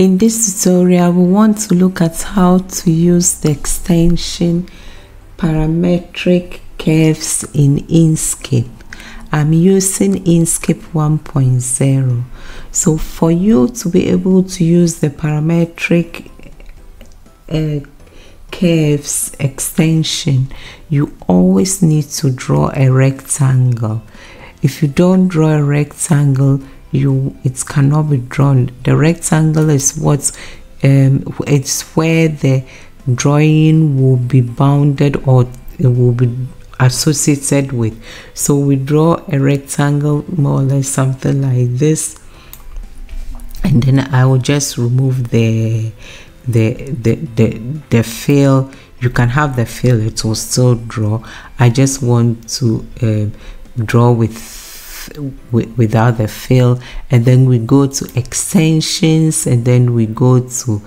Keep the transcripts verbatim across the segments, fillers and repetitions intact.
In this tutorial, we want to look at how to use the extension parametric curves in Inkscape. I'm using Inkscape one point zero. So for you to be able to use the parametric uh, curves extension, you always need to draw a rectangle. If you don't draw a rectangle, you it cannot be drawn. The rectangle is what um, it's where the drawing will be bounded or it will be associated with. So we draw a rectangle more or less something like this, and then I will just remove the the the the, the fill. You can have the fill, it will still draw. I just want to uh, draw with without the fill, and then we go to extensions, and then we go to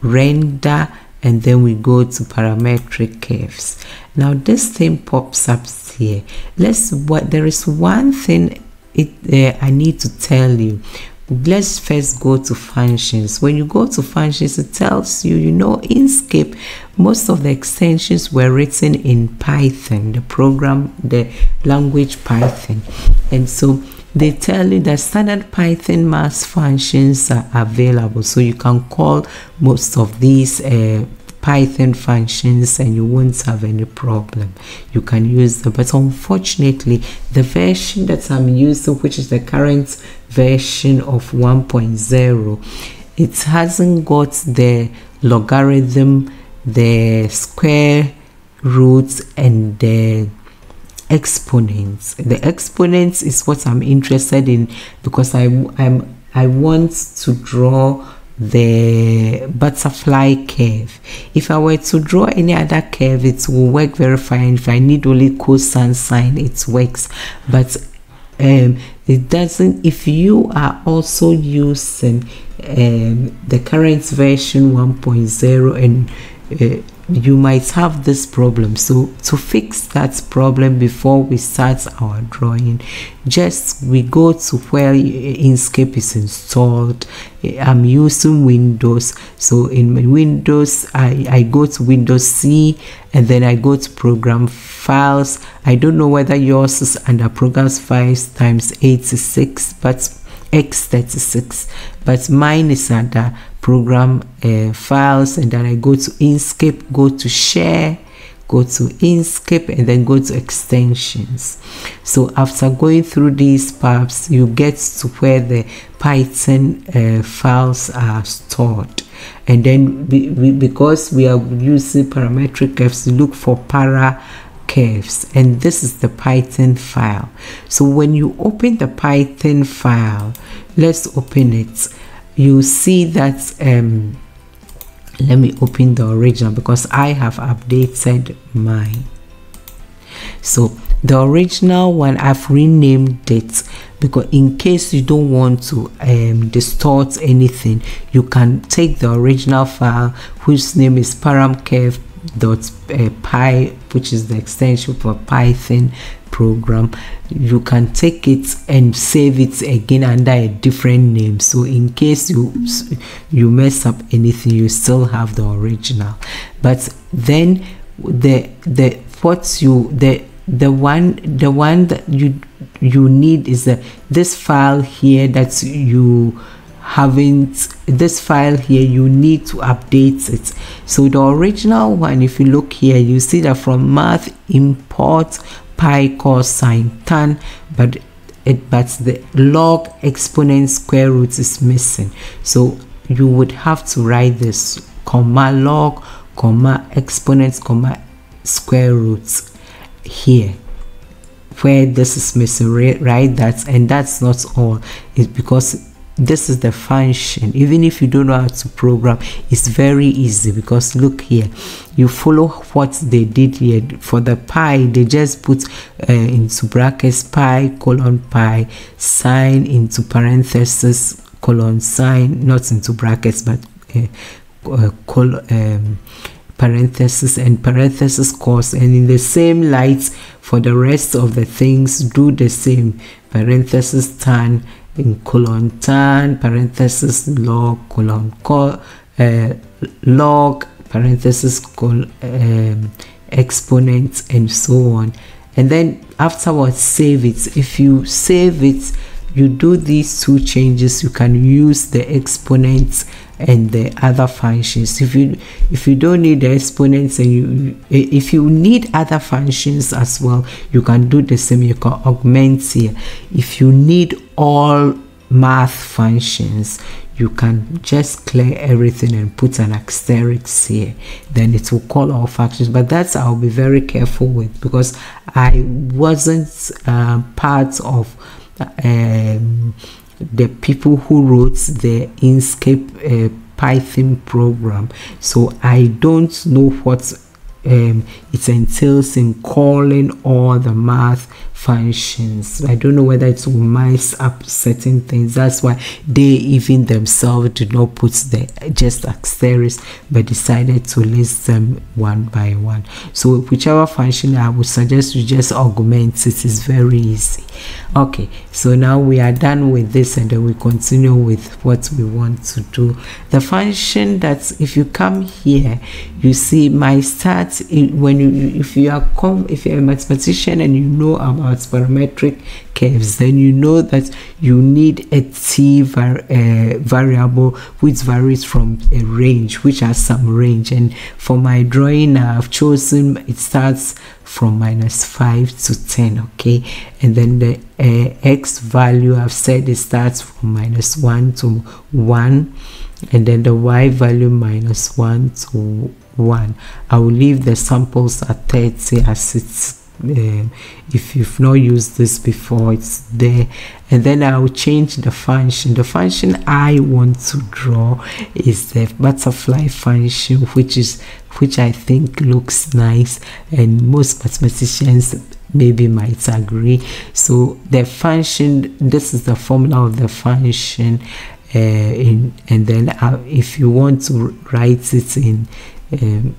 render, and then we go to parametric curves. Now this thing pops up here. Let's what there is one thing it uh, I need to tell you. Let's first go to functions. When you go to functions, it tells you, you know, Inkscape, most of the extensions were written in Python, the program, the language Python. And so they tell you that standard Python math functions are available. So you can call most of these uh, Python functions and you won't have any problem. You can use them, but unfortunately the version that I'm using, which is the current version of one point zero, it hasn't got the logarithm, the square roots, and the exponents. The exponents is what I'm interested in, because I, I'm I want to draw the butterfly curve. If I were to draw any other curve, it will work very fine. If I need only cosine sign, it works, but um, it doesn't. If you are also using um, the current version one point zero, and uh, you might have this problem. So to fix that problem, before we start our drawing, just we go to where Inkscape is installed. I'm using Windows, so in my Windows I, I go to Windows C, and then I go to program files. I don't know whether yours is under programs files times eighty-six, but x thirty-six, but mine is under program uh, files. And then I go to Inkscape, go to share, go to Inkscape, and then go to extensions. So after going through these paths, you get to where the Python uh, files are stored. And then we, we, because we are using parametric curves, look for para curves, and this is the Python file. So when you open the Python file, let's open it. You see that um let me open the original, because I have updated mine. So the original one, I've renamed it, because in case you don't want to um, distort anything, you can take the original file, whose name is paramkev dot uh, py, which is the extension for Python program. You can take it and save it again under a different name, so in case you you mess up anything, you still have the original. But then the the what you the the one the one that you you need is the this file here that you haven't this file here you need to update it. So the original one, if you look here, you see that from math import pi cosine tan, but it but the log exponent square root is missing. So you would have to write this comma log comma exponents comma square roots here, where this is missing. Write that, and that's not all. It's because this is the function. Even if you don't know how to program, it's very easy, because look here, you follow what they did here. For the pi, they just put uh, into brackets pi colon pi sine, into parenthesis colon sine, not into brackets, but uh, uh, colon um, parenthesis and parenthesis cos. And in the same light for the rest of the things, do the same parenthesis tan in colon tan parenthesis log colon co, uh, log parenthesis col, um, exponents and so on, and then afterwards save it. If you save it, you do these two changes, you can use the exponents and the other functions. If you if you don't need the exponents, and you if you need other functions as well, you can do the same. You can augment here. If you need all math functions, you can just clear everything and put an asterisk here, then it will call all functions. But that's I'll be very careful with, because I wasn't uh, part of um the people who wrote the Inkscape uh, Python program, so I don't know what um, it entails in calling all the math functions. I don't know whether it will mess up certain things. That's why they even themselves did not put the just asterisk, but decided to list them one by one. So whichever function, I would suggest you just augment it. It's very easy. Okay, so now we are done with this, and then we continue with what we want to do. The function that, if you come here, you see my start. When you, if you are come, if you're a mathematician and you know about parametric curves, then you know that you need a t var uh, variable which varies from a range, which has some range. And for my drawing, I've chosen it starts from minus five to ten. Okay, and then the uh, x value, I've said it starts from minus one to one, and then the y value minus one to one. I will leave the samples at thirty as it's. Uh, if you've not used this before, it's there. And then I'll change the function. The function I want to draw is the butterfly function, which is which I think looks nice, and most mathematicians maybe might agree. So the function, this is the formula of the function, uh, in, and then uh, if you want to write it in um,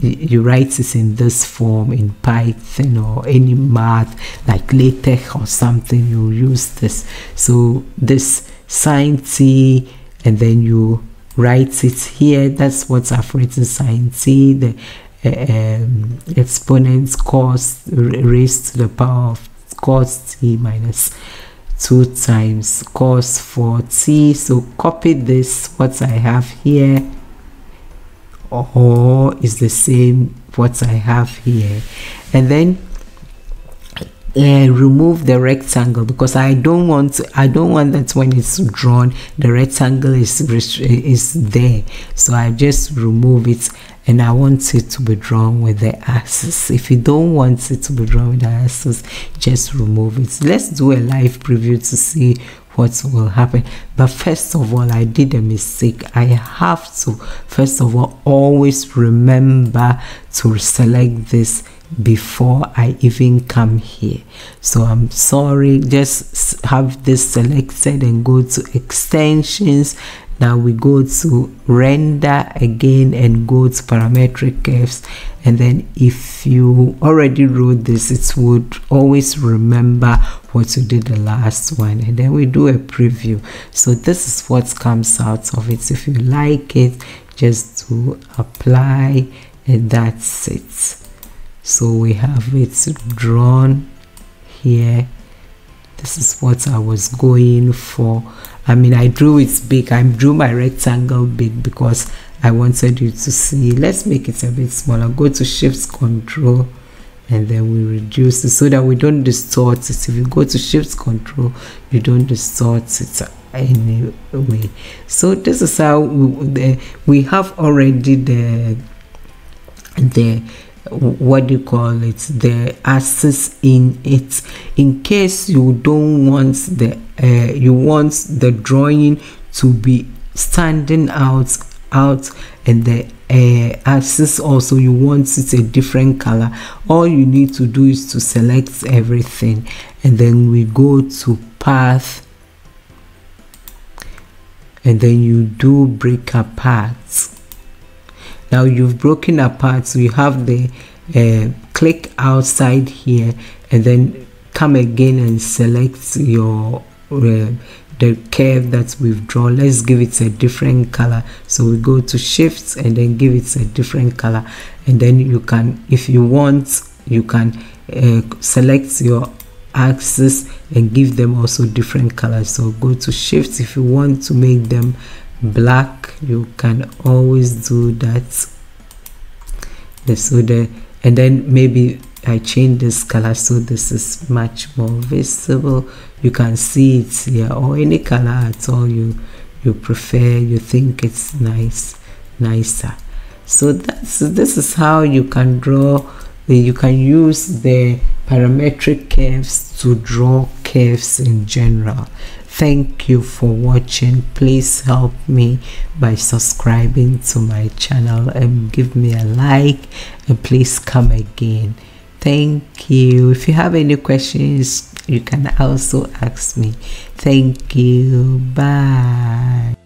you write it in this form in Python or any math like LaTeX or something, you use this. So this sin t, and then you write it here. That's what I've written, sin t, the uh, um, exponents cos raised to the power of cos t minus two times cos four t. So copy this, what I have here, or is the same what I have here, and then uh, remove the rectangle, because I don't want to, I don't want that when it's drawn the rectangle is is there. So I just remove it, and I want it to be drawn with the axis. If you don't want it to be drawn with the axis, just remove it. Let's do a live preview to see what will happen. But first of all, I did a mistake. I have to first of all always remember to select this before I even come here. So I'm sorry, just have this selected and go to extensions. Now we go to render again and go to parametric curves, and then if you already wrote this, it would always remember what you did the last one. And then we do a preview. So this is what comes out of it. So if you like it, just to apply, and that's it. So we have it drawn here. This is what I was going for. I mean, I drew it big. I drew my rectangle big because I wanted you to see. Let's make it a bit smaller. Go to Shift Control, and then we reduce it so that we don't distort it. If you go to Shift Control, you don't distort it anyway. So this is how we, we have already the the what do you call it, the axis in it. In case you don't want the uh, you want the drawing to be standing out out and the uh, axis also, you want it a different color, all you need to do is to select everything, and then we go to path, and then you do break apart. Now you've broken apart, so you have the uh, click outside here, and then come again and select your uh, the curve that we've drawn. Let's give it a different color. So we go to shifts and then give it a different color, and then you can, if you want, you can uh, select your axis and give them also different colors. So go to shifts. If you want to make them black, you can always do that. So the, and then maybe I change this color so this is much more visible. You can see it here, or any color at all you you prefer, you think it's nice, nicer. So that's, this is how you can draw. You can use the parametric curves to draw curves in general. Thank you for watching. Please help me by subscribing to my channel and give me a like, and please come again. Thank you. If you have any questions, you can also ask me. Thank you. Bye.